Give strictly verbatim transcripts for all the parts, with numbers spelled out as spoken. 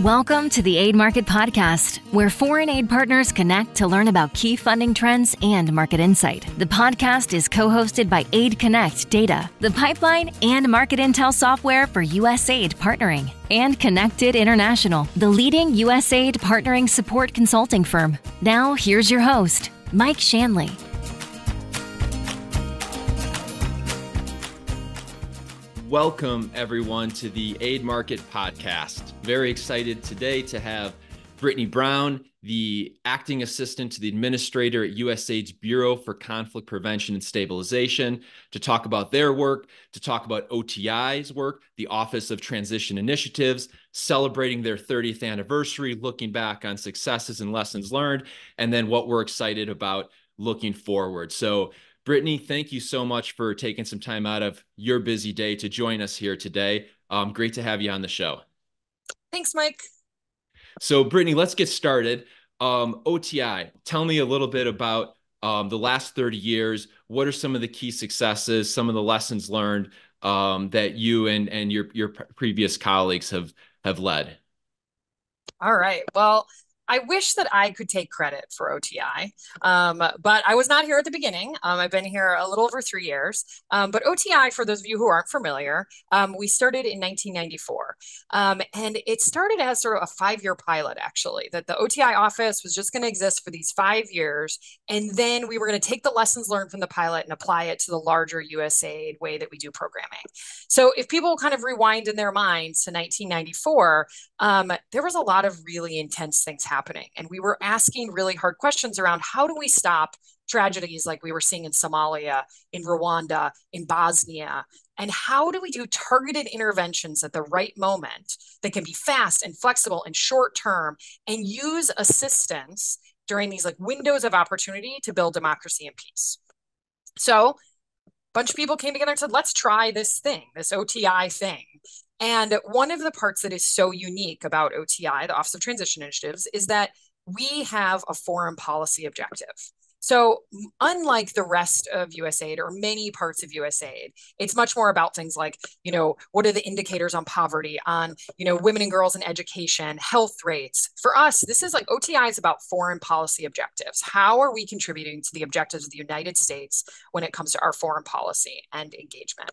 Welcome to the Aid Market Podcast, where foreign aid partners connect to learn about key funding trends and market insight. The podcast is co-hosted by Aid Connect Data, the pipeline and market intel software for USAID partnering, and Connected International, the leading USAID partnering support consulting firm. Now, here's your host, Mike Shanley. Welcome, everyone, to the Aid Market Podcast. Very excited today to have Brittany Brown, the acting assistant to the administrator at USAID's Bureau for Conflict Prevention and Stabilization, to talk about their work, to talk about O T I's work, the Office of Transition Initiatives, celebrating their thirtieth anniversary, looking back on successes and lessons learned, and then what we're excited about looking forward. So, Brittany, thank you so much for taking some time out of your busy day to join us here today. Um, great to have you on the show. Thanks, Mike. So, Brittany, let's get started. Um, O T I, tell me a little bit about um, the last thirty years. What are some of the key successes, some of the lessons learned um, that you and, and your, your previous colleagues have, have led? All right. Well, I wish that I could take credit for O T I, um, but I was not here at the beginning. Um, I've been here a little over three years. Um, but O T I, for those of you who aren't familiar, um, we started in nineteen ninety-four. Um, and it started as sort of a five-year pilot, actually, that the O T I office was just going to exist for these five years. And then we were going to take the lessons learned from the pilot and apply it to the larger USAID way that we do programming. So if people kind of rewind in their minds to nineteen ninety-four, um, there was a lot of really intense things happening. happening. And we were asking really hard questions around how do we stop tragedies like we were seeing in Somalia, in Rwanda, in Bosnia, and how do we do targeted interventions at the right moment that can be fast and flexible and short term and use assistance during these like windows of opportunity to build democracy and peace. So a bunch of people came together and said, let's try this thing, this O T I thing. And one of the parts that is so unique about O T I, the Office of Transition Initiatives, is that we have a foreign policy objective. So unlike the rest of USAID or many parts of USAID, it's much more about things like, you know, what are the indicators on poverty, on, you know, women and girls in education, health rates. For us, this is like O T I is about foreign policy objectives. How are we contributing to the objectives of the United States when it comes to our foreign policy and engagement?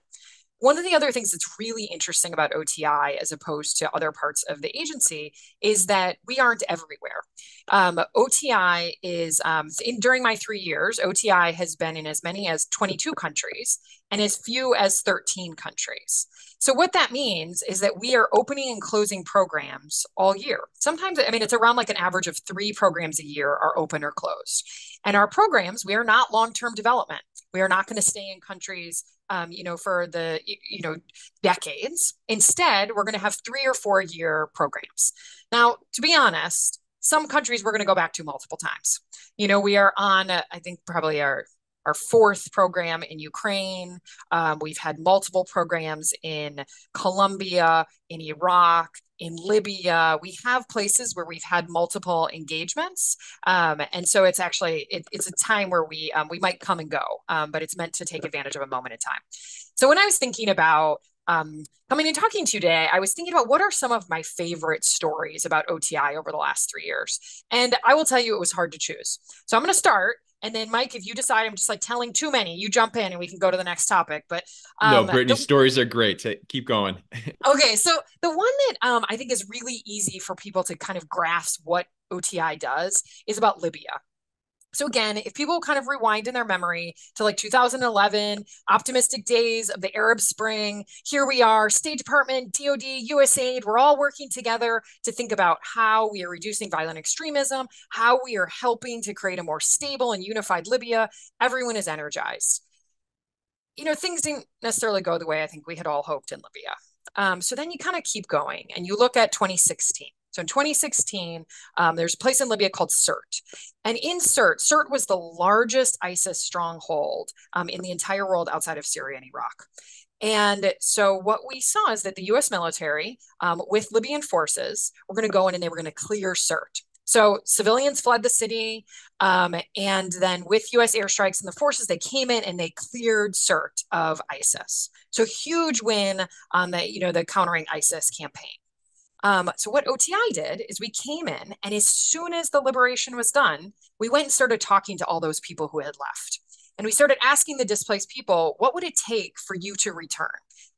One of the other things that's really interesting about O T I as opposed to other parts of the agency is that we aren't everywhere. Um, O T I is, um, in, during my three years, O T I has been in as many as twenty-two countries and as few as thirteen countries. So what that means is that we are opening and closing programs all year. Sometimes, I mean, it's around like an average of three programs a year are open or closed. And our programs, we are not long-term development. We are not going to stay in countries Um, you know, for the, you know, decades. Instead, we're going to have three or four year programs. Now, to be honest, some countries we're going to go back to multiple times. You know, we are on, uh, I think probably our, our fourth program in Ukraine. Um, we've had multiple programs in Colombia, in Iraq, in Libya. We have places where we've had multiple engagements. Um, and so it's actually, it, it's a time where we um, we might come and go, um, but it's meant to take advantage of a moment in time. So when I was thinking about um, coming and talking to you today, I was thinking about what are some of my favorite stories about O T I over the last three years. And I will tell you, it was hard to choose. So I'm going to start. And then, Mike, if you decide I'm just like telling too many, you jump in and we can go to the next topic. But um, no, Brittany, stories are great. Keep going. Okay. So the one that um, I think is really easy for people to kind of grasp what O T I does is about Libya. So again, if people kind of rewind in their memory to like two thousand eleven, optimistic days of the Arab Spring, here we are, State Department, D O D, USAID, we're all working together to think about how we are reducing violent extremism, how we are helping to create a more stable and unified Libya. Everyone is energized. You know, things didn't necessarily go the way I think we had all hoped in Libya. Um, so then you kind of keep going and you look at twenty sixteen. So in twenty sixteen, um, there's a place in Libya called Sirte. And in Sirte, Sirte was the largest ISIS stronghold um, in the entire world outside of Syria and Iraq. And so what we saw is that the U S military um, with Libyan forces were going to go in and they were going to clear Sirte. So civilians fled the city, um, and then with U S airstrikes and the forces, they came in and they cleared Sirte of ISIS. So huge win on the, you know, the countering ISIS campaign. Um, so what O T I did is we came in, and as soon as the liberation was done, we went and started talking to all those people who had left. And we started asking the displaced people, what would it take for you to return?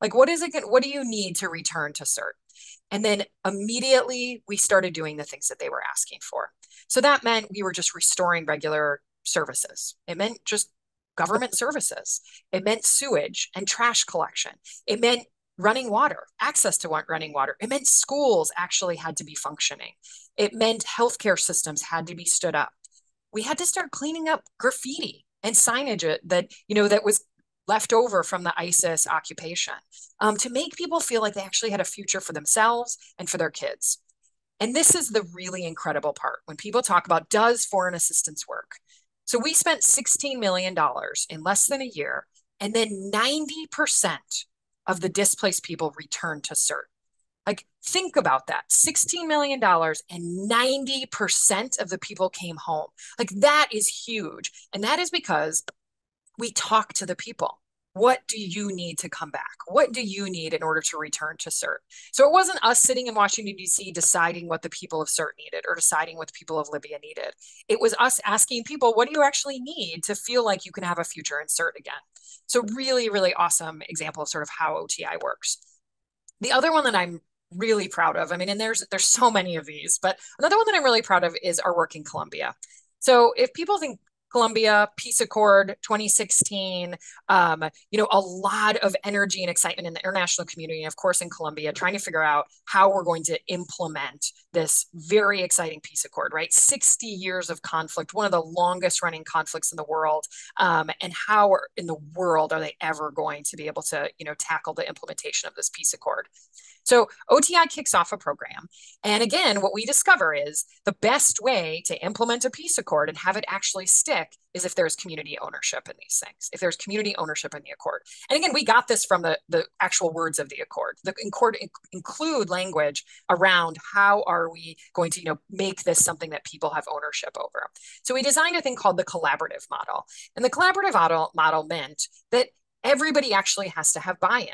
Like, what is it? What do you need to return to Sirte? And then immediately we started doing the things that they were asking for. So that meant we were just restoring regular services. It meant just government services. It meant sewage and trash collection. It meant running water, access to running water. It meant schools actually had to be functioning. It meant healthcare systems had to be stood up. We had to start cleaning up graffiti and signage that, you know, that was left over from the ISIS occupation, um, to make people feel like they actually had a future for themselves and for their kids. And this is the really incredible part when people talk about, does foreign assistance work? So we spent sixteen million dollars in less than a year, and then ninety percent of the displaced people returned to Sirte. Like, think about that, sixteen million dollars, and ninety percent of the people came home. Like, that is huge. And that is because we talk to the people. What do you need to come back? What do you need in order to return to Sirte? So it wasn't us sitting in Washington, D C deciding what the people of Sirte needed or deciding what the people of Libya needed. It was us asking people, what do you actually need to feel like you can have a future in Sirte again? So really, really awesome example of sort of how O T I works. The other one that I'm really proud of, I mean, and there's there's so many of these, but another one that I'm really proud of is our work in Colombia. So if people think Colombia, Peace Accord, twenty sixteen, um, you know, a lot of energy and excitement in the international community, and of course in Colombia, trying to figure out how we're going to implement this very exciting peace accord, right? sixty years of conflict, one of the longest running conflicts in the world, um, and how are, in the world are they ever going to be able to, you know, tackle the implementation of this peace accord? So O T I kicks off a program. And again, what we discover is the best way to implement a peace accord and have it actually stick is if there's community ownership in these things, if there's community ownership in the accord. And again, we got this from the, the actual words of the accord. The accord inc- include language around how are we going to, you know, make this something that people have ownership over. So we designed a thing called the collaborative model. And the collaborative model, model meant that everybody actually has to have buy-in.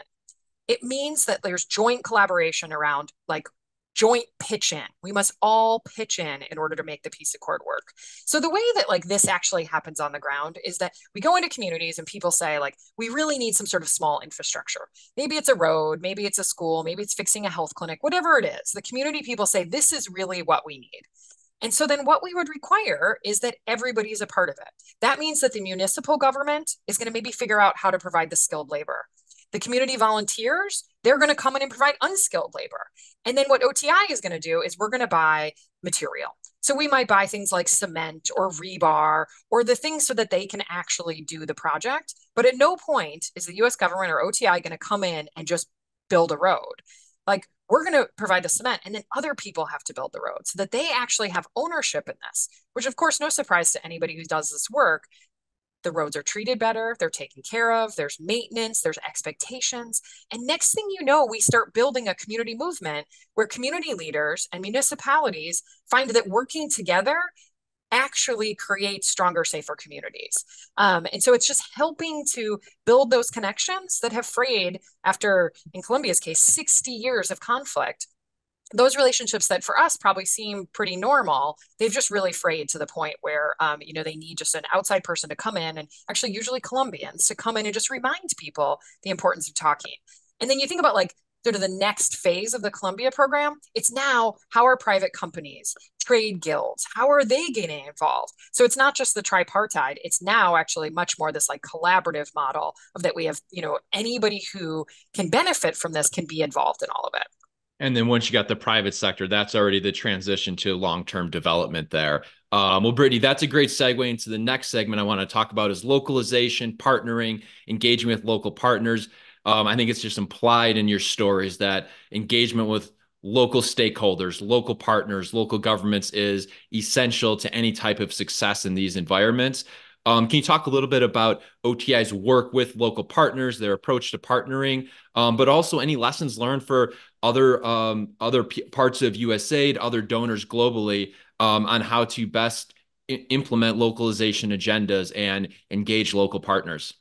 It means that there's joint collaboration around, like, joint pitch in. We must all pitch in in order to make the peace accord work. So the way that, like, this actually happens on the ground is that we go into communities and people say, like, we really need some sort of small infrastructure. Maybe it's a road, maybe it's a school, maybe it's fixing a health clinic, whatever it is. The community people say, this is really what we need. And so then what we would require is that everybody's a part of it. That means that the municipal government is going to maybe figure out how to provide the skilled labor. The community volunteers, they're going to come in and provide unskilled labor. And then what O T I is going to do is we're going to buy material. So we might buy things like cement or rebar or the things so that they can actually do the project. But at no point is the U S government or O T I going to come in and just build a road. Like, we're going to provide the cement, and then other people have to build the road so that they actually have ownership in this, which, of course, no surprise to anybody who does this work. The roads are treated better, they're taken care of, there's maintenance, there's expectations. And next thing you know, we start building a community movement where community leaders and municipalities find that working together actually creates stronger, safer communities. Um, and so it's just helping to build those connections that have frayed after, in Colombia's case, sixty years of conflict. Those relationships that for us probably seem pretty normal, they've just really frayed to the point where, um, you know, they need just an outside person to come in, and actually usually Colombians, to come in and just remind people the importance of talking. And then you think about, like, sort of the next phase of the Colombia program, it's now how are private companies, trade guilds, how are they getting involved? So it's not just the tripartite, it's now actually much more this, like, collaborative model of that we have, you know, anybody who can benefit from this can be involved in all of it. And then once you got the private sector, that's already the transition to long-term development there. Um, well, Brittany, that's a great segue into the next segment I want to talk about is localization, partnering, engaging with local partners. Um, I think it's just implied in your stories that engagement with local stakeholders, local partners, local governments is essential to any type of success in these environments. Um, can you talk a little bit about O T I's work with local partners, their approach to partnering, um, but also any lessons learned for other um, other p- parts of U S A I D, other donors globally, um, on how to best i- implement localization agendas and engage local partners?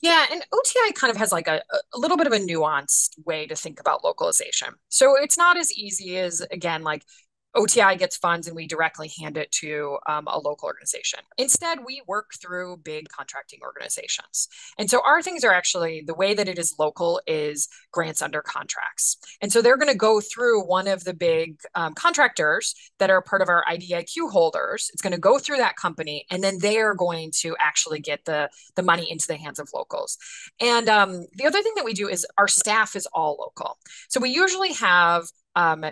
Yeah, and O T I kind of has like a, a little bit of a nuanced way to think about localization. So it's not as easy as, again, like O T I gets funds and we directly hand it to um, a local organization. Instead, we work through big contracting organizations. And so our things are actually, the way that it is local is grants under contracts. And so they're going to go through one of the big um, contractors that are part of our I D I Q holders. It's going to go through that company, and then they are going to actually get the, the money into the hands of locals. And um, the other thing that we do is our staff is all local. So we usually have... Um,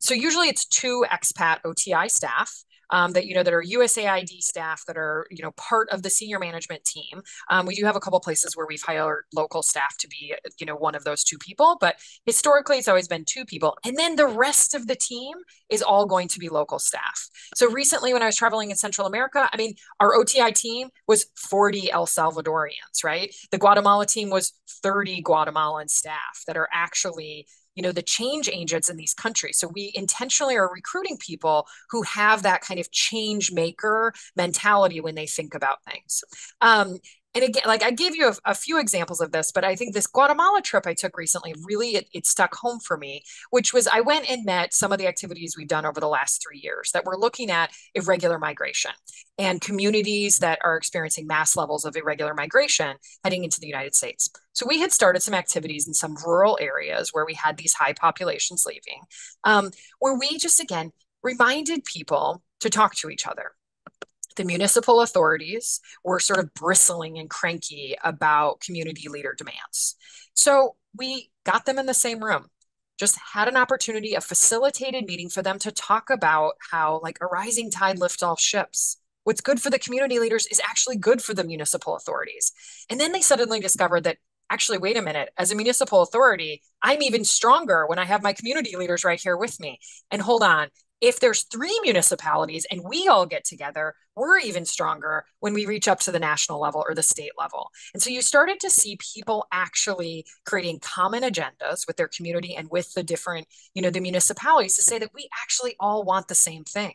So usually it's two expat O T I staff um, that, you know, that are U S A I D staff that are, you know, part of the senior management team. Um, we do have a couple places where we've hired local staff to be, you know, one of those two people, but historically it's always been two people. And then the rest of the team is all going to be local staff. So recently when I was traveling in Central America, I mean, our O T I team was forty El Salvadorians, right? The Guatemala team was thirty Guatemalan staff that are actually, you know, the change agents in these countries. So we intentionally are recruiting people who have that kind of change maker mentality when they think about things. Um, and again, like I gave you a, a few examples of this, but I think this Guatemala trip I took recently, really, it, it stuck home for me, which was I went and met some of the activities we've done over the last three years that we're looking at irregular migration and communities that are experiencing mass levels of irregular migration heading into the United States. So we had started some activities in some rural areas where we had these high populations leaving, um, where we just, again, reminded people to talk to each other. The municipal authorities were sort of bristling and cranky about community leader demands. So we got them in the same room, just had an opportunity, a facilitated meeting for them to talk about how, like, a rising tide lifts all ships. What's good for the community leaders is actually good for the municipal authorities. And then they suddenly discovered that, actually, wait a minute, as a municipal authority, I'm even stronger when I have my community leaders right here with me. And hold on, if there's three municipalities and we all get together, we're even stronger when we reach up to the national level or the state level. And so you started to see people actually creating common agendas with their community and with the different, you know, the municipalities to say that we actually all want the same thing.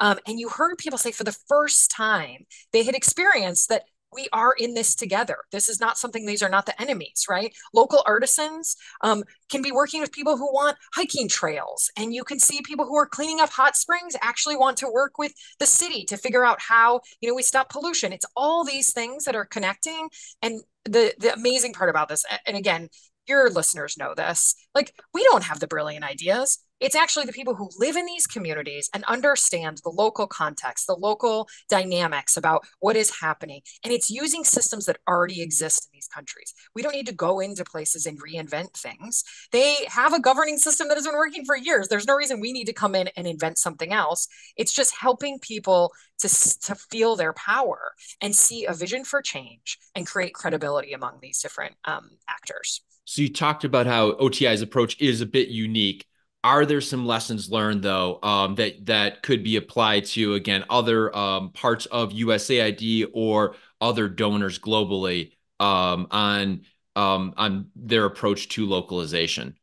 Um, and you heard people say for the first time, they had experienced that we are in this together. This is not something, these are not the enemies, right? Local artisans um, can be working with people who want hiking trails. And you can see people who are cleaning up hot springs actually want to work with the city to figure out how, you know, we stop pollution. It's all these things that are connecting. And the, the amazing part about this, and again, your listeners know this, like, we don't have the brilliant ideas. It's actually the people who live in these communities and understand the local context, the local dynamics about what is happening. And it's using systems that already exist in these countries. We don't need to go into places and reinvent things. They have a governing system that has been working for years. There's no reason we need to come in and invent something else. It's just helping people to, to feel their power and see a vision for change and create credibility among these different um, actors. So you talked about how O T I's approach is a bit unique. Are there some lessons learned, though, um, that that could be applied to, again, other um, parts of U S A I D or other donors globally um, on um, on their approach to localization?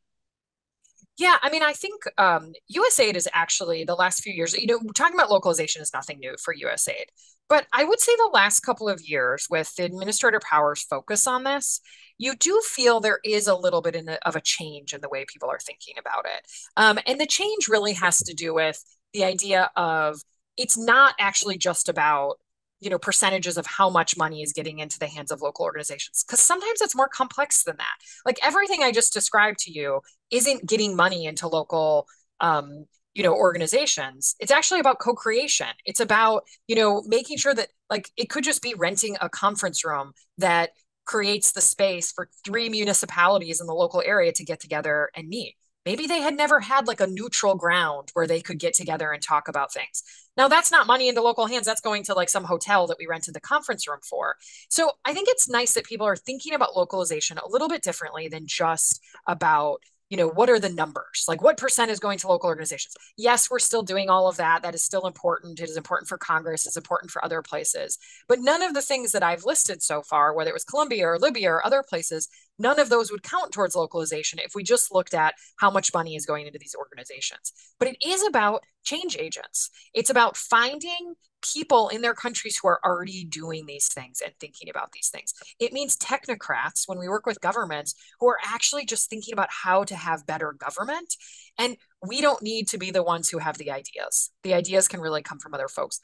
Yeah, I mean, I think um, U S A I D is actually the last few years, you know, talking about localization is nothing new for U S A I D. But I would say the last couple of years with the Administrator Power's focus on this, you do feel there is a little bit in the, of a change in the way people are thinking about it. Um, and the change really has to do with the idea of it's not actually just about, you know, percentages of how much money is getting into the hands of local organizations, because sometimes it's more complex than that. Like everything I just described to you isn't getting money into local um you know, organizations. It's actually about co-creation. It's about, you know, making sure that, like, it could just be renting a conference room that creates the space for three municipalities in the local area to get together and meet. Maybe they had never had like a neutral ground where they could get together and talk about things. Now that's not money into local hands. That's going to like some hotel that we rented the conference room for. So I think it's nice that people are thinking about localization a little bit differently than just about, you know, what are the numbers? Like what percent is going to local organizations? Yes, we're still doing all of that. That is still important. It is important for Congress. It's important for other places. But none of the things that I've listed so far, whether it was Colombia or Libya or other places, none of those would count towards localization if we just looked at how much money is going into these organizations. But it is about change agents. It's about finding people in their countries who are already doing these things and thinking about these things. It means technocrats, when we work with governments, who are actually just thinking about how to have better government. And we don't need to be the ones who have the ideas. The ideas can really come from other folks.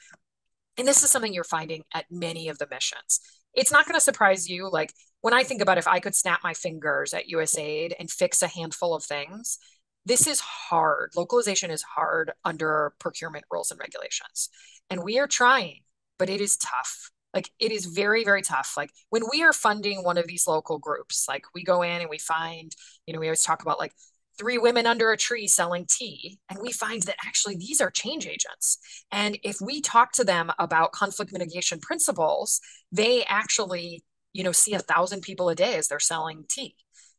And this is something you're finding at many of the missions. It's not going to surprise you. Like when I think about if I could snap my fingers at U S A I D and fix a handful of things, this is hard. Localization is hard under procurement rules and regulations. And we are trying, but it is tough. Like it is very, very tough. Like when we are funding one of these local groups, like we go in and we find, you know, we always talk about like three women under a tree selling tea. And we find that actually these are change agents. And if we talk to them about conflict mitigation principles, they actually, you know, see a thousand people a day as they're selling tea.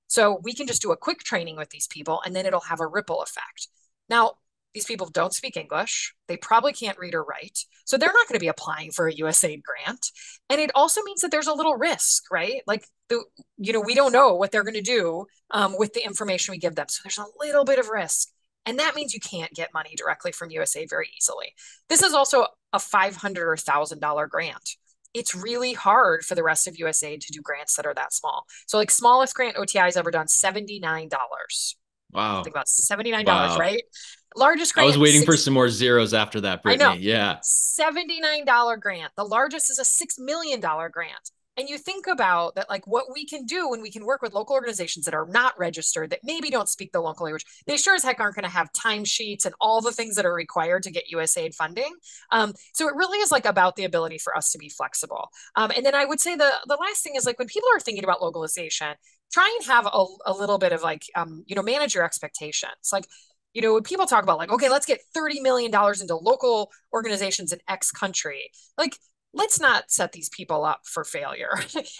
So we can just do a quick training with these people and then it'll have a ripple effect. Now, these people don't speak English. They probably can't read or write. So they're not going to be applying for a U S A I D grant. And it also means that there's a little risk, right? Like, the, you know, we don't know what they're going to do um, with the information we give them. So there's a little bit of risk. And that means you can't get money directly from U S A I D very easily. This is also a five hundred dollars or one thousand dollars grant. It's really hard for the rest of U S A I D to do grants that are that small. So like smallest grant O T I's ever done, seventy-nine dollars. Wow. Think about seventy-nine dollars, wow. Right? Largest grant. I was waiting six- for some more zeros after that, Brittany. I know. Yeah. seventy-nine dollars grant. The largest is a six million dollars grant. And you think about that, like what we can do when we can work with local organizations that are not registered, that maybe don't speak the local language, they sure as heck aren't going to have timesheets and all the things that are required to get U S A I D funding. Um, so it really is like about the ability for us to be flexible. Um, and then I would say the, the last thing is like when people are thinking about localization, try and have a, a little bit of like, um, you know, manage your expectations. Like, you know, when people talk about like, okay, let's get thirty million dollars into local organizations in X country, like, let's not set these people up for failure.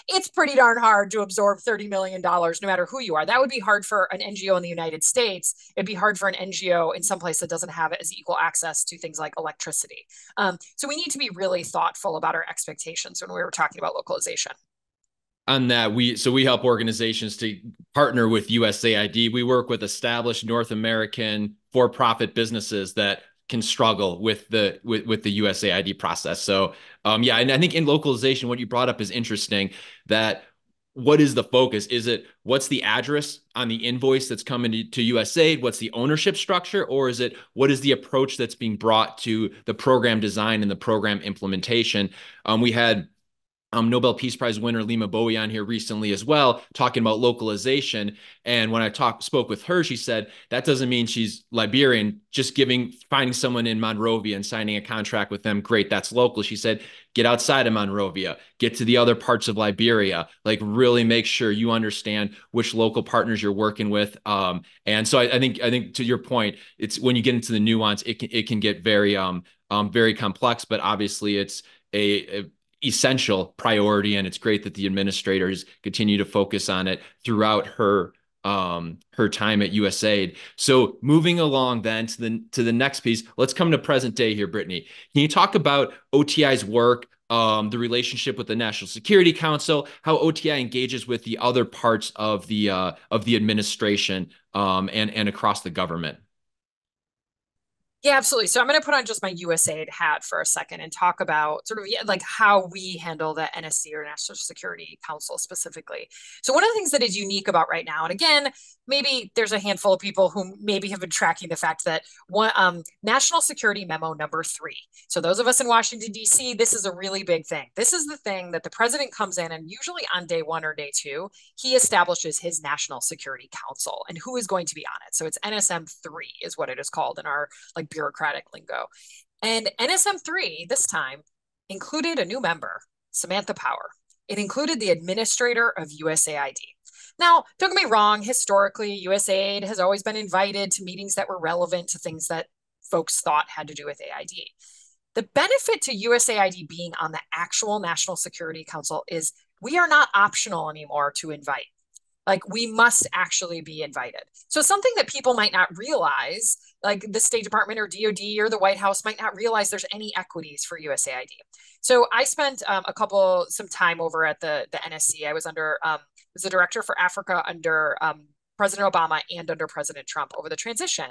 It's pretty darn hard to absorb thirty million dollars, no matter who you are. That would be hard for an N G O in the United States. It'd be hard for an N G O in some place that doesn't have as equal access to things like electricity. Um, so we need to be really thoughtful about our expectations when we were talking about localization. On that, we so we help organizations to partner with U S A I D. We work with established North American for-profit businesses that can struggle with the with, with the U S A I D process. So um, yeah, and I think in localization, what you brought up is interesting. That what is the focus? Is it what's the address on the invoice that's coming to, to U S A I D? What's the ownership structure, or is it what is the approach that's being brought to the program design and the program implementation? Um, we had. Um, Nobel Peace Prize winner Lima Bowie on here recently as well, talking about localization. And when I talk, spoke with her, she said, that doesn't mean she's Liberian, just giving, finding someone in Monrovia and signing a contract with them. Great, that's local. She said, get outside of Monrovia, get to the other parts of Liberia, like really make sure you understand which local partners you're working with. Um, and so I, I think, I think to your point, it's when you get into the nuance, it can, it can get very, um, um, very complex, but obviously it's a, a essential priority. And it's great that the administrators continue to focus on it throughout her um, her time at U S A I D. So moving along then to the, to the next piece, let's come to present day here, Brittany. Can you talk about O T I's work, um, the relationship with the National Security Council, how O T I engages with the other parts of the uh, of the administration um, and, and across the government? Yeah, absolutely. So I'm going to put on just my U S A I D hat for a second and talk about sort of like how we handle the N S C or National Security Council specifically. So one of the things that is unique about right now, and again, maybe there's a handful of people who maybe have been tracking the fact that one um, National Security Memo number three. So those of us in Washington, D C, this is a really big thing. This is the thing that the president comes in and usually on day one or day two, he establishes his National Security Council and who is going to be on it. So it's N S M three is what it is called in our like bureaucratic lingo. And N S M three this time included a new member, Samantha Power. It included the administrator of U S A I D. Now, don't get me wrong, historically, U S A I D has always been invited to meetings that were relevant to things that folks thought had to do with A I D. The benefit to U S A I D being on the actual National Security Council is we are not optional anymore to invite. Like we must actually be invited. So something that people might not realize, like the State Department or D O D or the White House might not realize there's any equities for U S A I D. So I spent um, a couple, some time over at the, the N S C. I was under um, was the director for Africa under um, President Obama and under President Trump over the transition.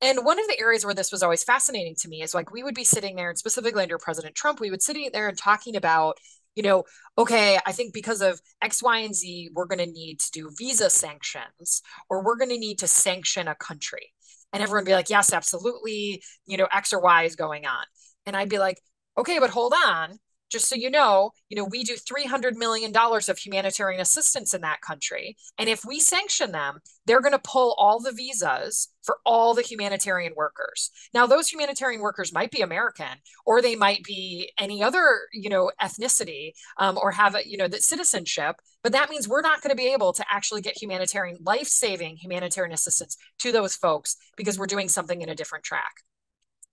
And one of the areas where this was always fascinating to me is, like, we would be sitting there, and specifically under President Trump, we would sitting there and talking about, you know, okay, I think because of X, Y, and Z, we're going to need to do visa sanctions, or we're going to need to sanction a country. And everyone would be like, yes, absolutely, you know, X or Y is going on. And I'd be like, okay, but hold on. Just so you know, you know, we do three hundred million dollars of humanitarian assistance in that country. And if we sanction them, they're going to pull all the visas for all the humanitarian workers. Now, those humanitarian workers might be American, or they might be any other, you know, ethnicity, um, or have, a, you know, that citizenship. But that means we're not going to be able to actually get humanitarian, life-saving humanitarian assistance to those folks because we're doing something in a different track.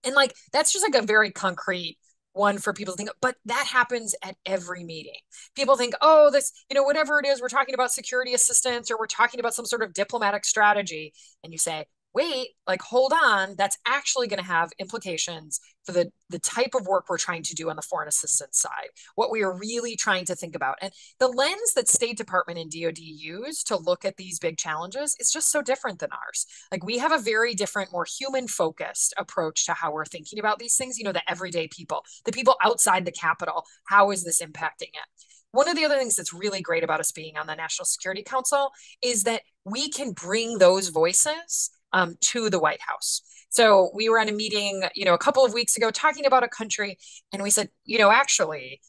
And like, that's just like a very concrete one for people to think, but that happens at every meeting. People think, oh, this, you know, whatever it is, we're talking about security assistance, or we're talking about some sort of diplomatic strategy. And you say, wait, like, hold on, that's actually going to have implications for the, the type of work we're trying to do on the foreign assistance side, what we are really trying to think about. And the lens that State Department and D O D use to look at these big challenges is just so different than ours. Like, we have a very different, more human-focused approach to how we're thinking about these things, you know, the everyday people, the people outside the Capitol. How is this impacting it? One of the other things that's really great about us being on the National Security Council is that we can bring those voices Um, to the White House. So we were at a meeting, you know, a couple of weeks ago talking about a country, and we said, you know, actually,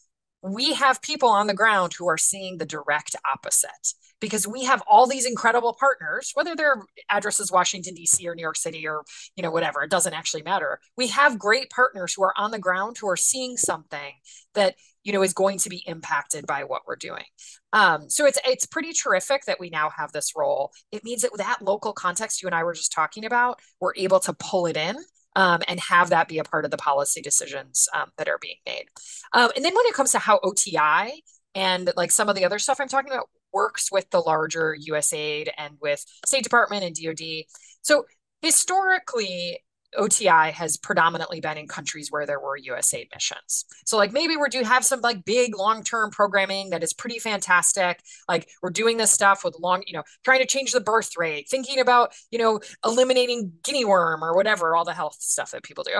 we have people on the ground who are seeing the direct opposite, because we have all these incredible partners, whether their address is Washington, D C or New York City or, you know, whatever, it doesn't actually matter. We have great partners who are on the ground who are seeing something that, you know, is going to be impacted by what we're doing. Um, so it's it's pretty terrific that we now have this role. It means that that local context you and I were just talking about, we're able to pull it in um, and have that be a part of the policy decisions um, that are being made. Um, and then when it comes to how O T I and like some of the other stuff I'm talking about works with the larger U S aid and with State Department and D O D. So historically, O T I has predominantly been in countries where there were U S aid missions. So like maybe we do have some like big long-term programming that is pretty fantastic. Like we're doing this stuff with long, you know, trying to change the birth rate, thinking about, you know, eliminating guinea worm or whatever, all the health stuff that people do.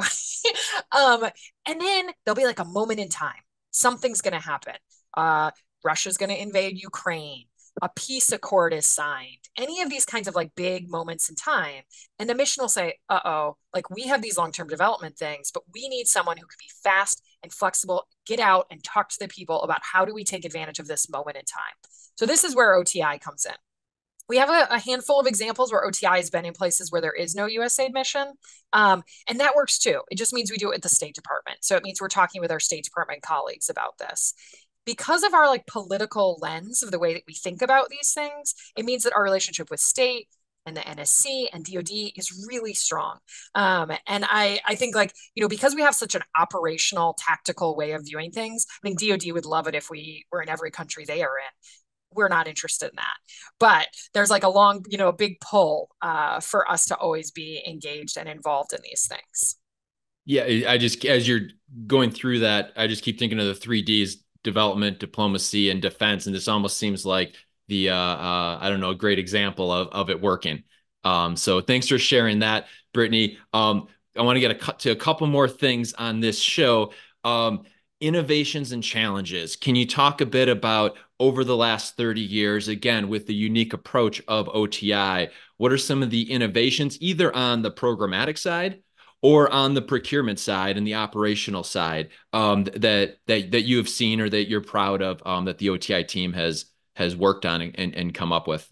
um, and then there'll be like a moment in time, something's going to happen. Uh, Russia's going to invade Ukraine. A peace accord is signed, any of these kinds of like big moments in time. And the mission will say, uh-oh, like we have these long-term development things, but we need someone who can be fast and flexible, get out and talk to the people about how do we take advantage of this moment in time. So this is where O T I comes in. We have a, a handful of examples where O T I has been in places where there is no U S aid mission. Um, and that works too. It just means we do it at the State Department. So it means we're talking with our State Department colleagues about this. Because of our like political lens of the way that we think about these things, it means that our relationship with state and the N S C and D O D is really strong. Um, and I, I think like, you know, because we have such an operational, tactical way of viewing things, I think D O D would love it if we were in every country they are in. We're not interested in that. But there's like a long, you know, a big pull uh, for us to always be engaged and involved in these things. Yeah, I just, as you're going through that, I just keep thinking of the three Ds. Development, diplomacy, and defense. And this almost seems like the, uh, uh, I don't know, a great example of, of it working. Um, so thanks for sharing that, Brittany. Um, I want to get a cut to a couple more things on this show. Um, innovations and challenges. Can you talk a bit about over the last thirty years, again, with the unique approach of O T I, what are some of the innovations either on the programmatic side or on the procurement side and the operational side um, that that that you have seen or that you're proud of um, that the O T I team has has worked on and, and come up with?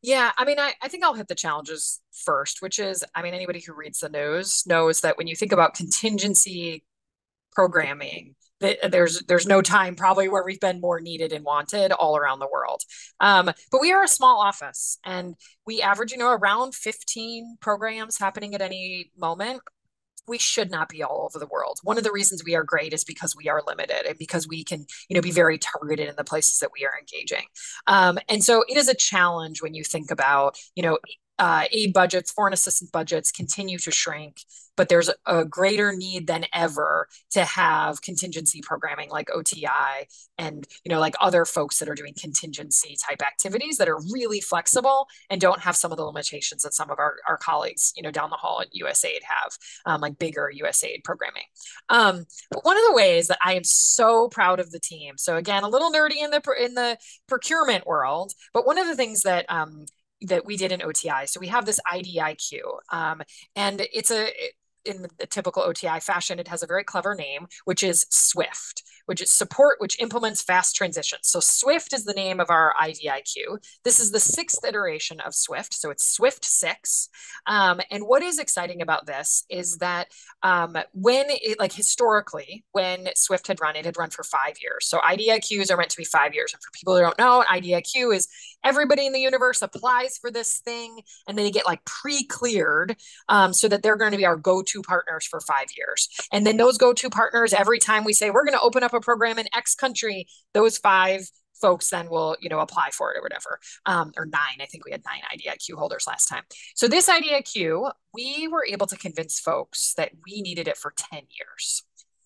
Yeah, I mean, I, I think I'll hit the challenges first, which is, I mean, anybody who reads the news knows that when you think about contingency programming, there's there's no time probably where we've been more needed and wanted all around the world. Um, but we are a small office and we average, you know, around fifteen programs happening at any moment. We should not be all over the world. One of the reasons we are great is because we are limited and because we can, you know, be very targeted in the places that we are engaging. Um, and so it is a challenge when you think about, you know, uh, aid budgets, foreign assistance budgets continue to shrink, but there's a greater need than ever to have contingency programming like O T I and, you know, like other folks that are doing contingency type activities that are really flexible and don't have some of the limitations that some of our, our colleagues, you know, down the hall at USAID have, um, like bigger USAID programming. Um, but one of the ways that I am so proud of the team, so again, a little nerdy in the, in the procurement world, but one of the things that, um, that we did in O T I. So we have this I D I Q, um, and it's a, in the typical O T I fashion, it has a very clever name, which is SWIFT, which is support, which implements fast transitions. So SWIFT is the name of our I D I Q. This is the sixth iteration of SWIFT. So it's SWIFT six. Um, and what is exciting about this is that um, when it, like historically, when SWIFT had run, it had run for five years. So I D I Qs are meant to be five years. And for people who don't know, an I D I Q is everybody in the universe applies for this thing, and then they get like pre-cleared um, so that they're going to be our go-to partners for five years. And then those go-to partners, every time we say, we're going to open up a program in X country, those five folks then will, you know, apply for it or whatever, um, or nine. I think we had nine I D I Q holders last time. So this I D I Q, we were able to convince folks that we needed it for ten years.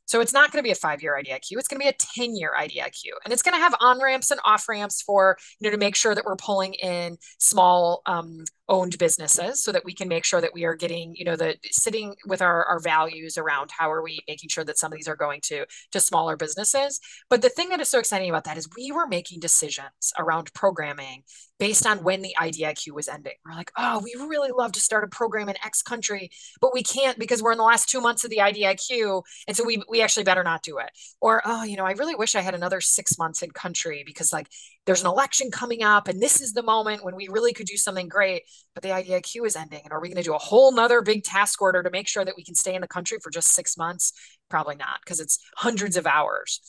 So it's not going to be a five-year I D I Q. It's going to be a ten-year I D I Q. And it's going to have on-ramps and off-ramps for, you know, to make sure that we're pulling in small um, owned businesses so that we can make sure that we are getting, you know, the sitting with our, our values around how are we making sure that some of these are going to, to smaller businesses. But the thing that is so exciting about that is we were making decisions around programming based on when the I D I Q was ending. We're like, oh, we really love to start a program in X country, but we can't because we're in the last two months of the I D I Q. And so we, we actually better not do it. Or, oh, you know, I really wish I had another six months in country because like there's an election coming up and this is the moment when we really could do something great, but the I D I Q is ending. And are we going to do a whole nother big task order to make sure that we can stay in the country for just six months? Probably not, because it's hundreds of hours.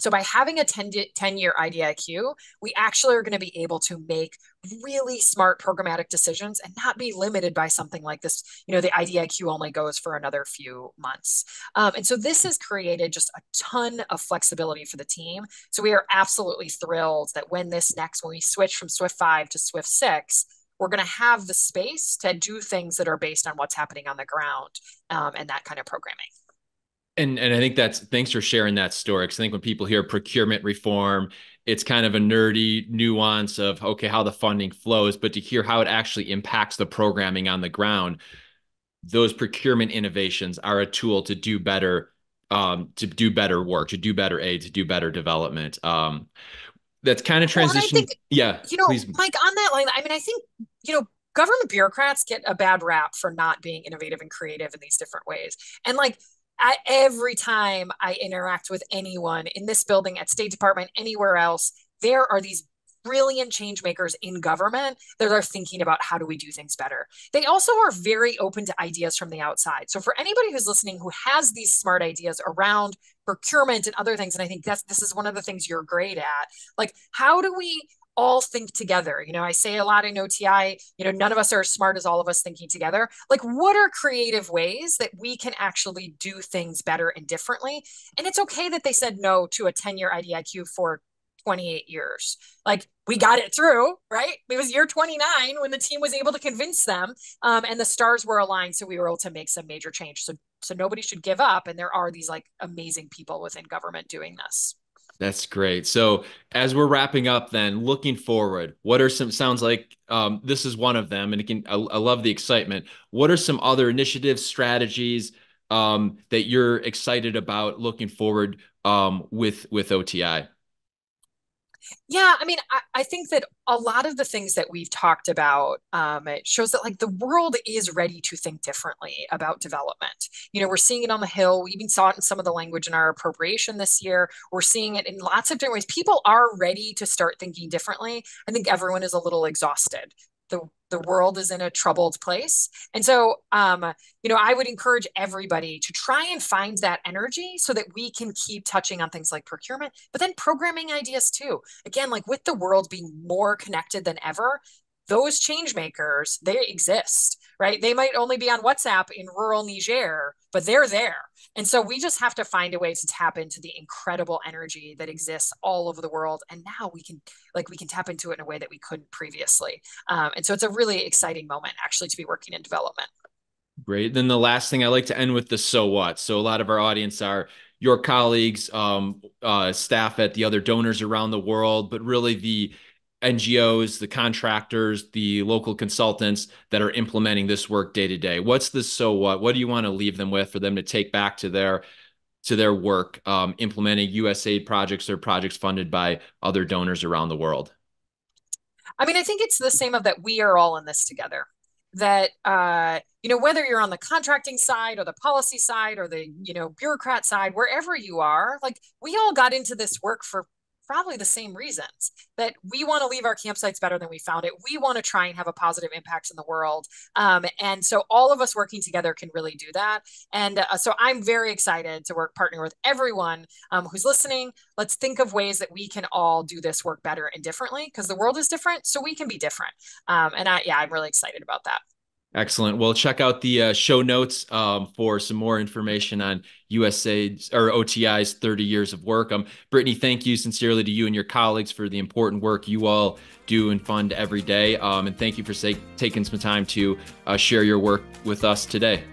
So by having a ten-year I D I Q, we actually are going to be able to make really smart programmatic decisions and not be limited by something like this. You know, the I D I Q only goes for another few months. Um, and so this has created just a ton of flexibility for the team. So we are absolutely thrilled that when this next, when we switch from SWIFT five to SWIFT six, we're going to have the space to do things that are based on what's happening on the ground um, and that kind of programming. And and I think that's, thanks for sharing that story. Because I think when people hear procurement reform, it's kind of a nerdy nuance of, okay, how the funding flows, but to hear how it actually impacts the programming on the ground, those procurement innovations are a tool to do better, um, to do better work, to do better aid, to do better development. Um, that's kind of transition. Well, yeah, you know, please. Mike, on that line, I mean, I think, you know, government bureaucrats get a bad rap for not being innovative and creative in these different ways. And like, I, every time I interact with anyone in this building, at State Department, anywhere else, there are these brilliant change makers in government that are thinking about how do we do things better. They also are very open to ideas from the outside. So for anybody who's listening who has these smart ideas around procurement and other things, and I think that's, this is one of the things you're great at, like how do we all think together? You know, I say a lot in O T I, you know, none of us are as smart as all of us thinking together. Like, what are creative ways that we can actually do things better and differently? And it's okay that they said no to a ten-year I D I Q for twenty-eight years. Like, we got it through, right? It was year twenty-nine when the team was able to convince them, um, and the stars were aligned, so we were able to make some major change. So, so nobody should give up, and there are these, like, amazing people within government doing this. That's great. So as we're wrapping up then, looking forward, what are some, sounds like um, this is one of them, and it can, I, I love the excitement. What are some other initiatives, strategies um, that you're excited about looking forward um, with, with O T I? Yeah, I mean, I, I think that a lot of the things that we've talked about, um, it shows that like the world is ready to think differently about development. You know, we're seeing it on the Hill. We even saw it in some of the language in our appropriation this year. We're seeing it in lots of different ways. People are ready to start thinking differently. I think everyone is a little exhausted. The, the world is in a troubled place. And so, um, you know, I would encourage everybody to try and find that energy so that we can keep touching on things like procurement, but then programming ideas too. Again, like with the world being more connected than ever, those change makers, they exist. right? They might only be on WhatsApp in rural Niger, but they're there. And so we just have to find a way to tap into the incredible energy that exists all over the world. And now we can, like, we can tap into it in a way that we couldn't previously. Um, and so it's a really exciting moment actually to be working in development. Great. Then the last thing I like to end with the so what. So a lot of our audience are your colleagues, um, uh, staff at the other donors around the world, but really the N G Os, the contractors, the local consultants that are implementing this work day to day. What's the so what? What do you want to leave them with for them to take back to their to their work um, implementing U S A I D projects or projects funded by other donors around the world? I mean, I think it's the same of that we are all in this together. That, uh, you know, whether you're on the contracting side or the policy side or the, you know, bureaucrat side, wherever you are, like, we all got into this work for probably the same reasons, that we want to leave our campsites better than we found it. We want to try and have a positive impact in the world. Um, and so all of us working together can really do that. And uh, so I'm very excited to work, partner with everyone um, who's listening. Let's think of ways that we can all do this work better and differently, because the world is different, so we can be different. Um, and I, yeah, I'm really excited about that. Excellent. Well, check out the uh, show notes um, for some more information on U S A I D or O T I's thirty years of work. Um, Brittany, thank you sincerely to you and your colleagues for the important work you all do and fund every day. Um, and thank you for say, taking some time to uh, share your work with us today.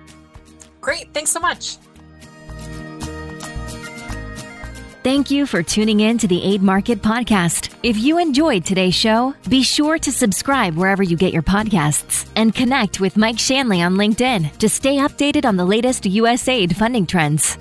Great. Thanks so much. Thank you for tuning in to the Aid Market Podcast. If you enjoyed today's show, be sure to subscribe wherever you get your podcasts and connect with Mike Shanley on LinkedIn to stay updated on the latest U S A I D funding trends.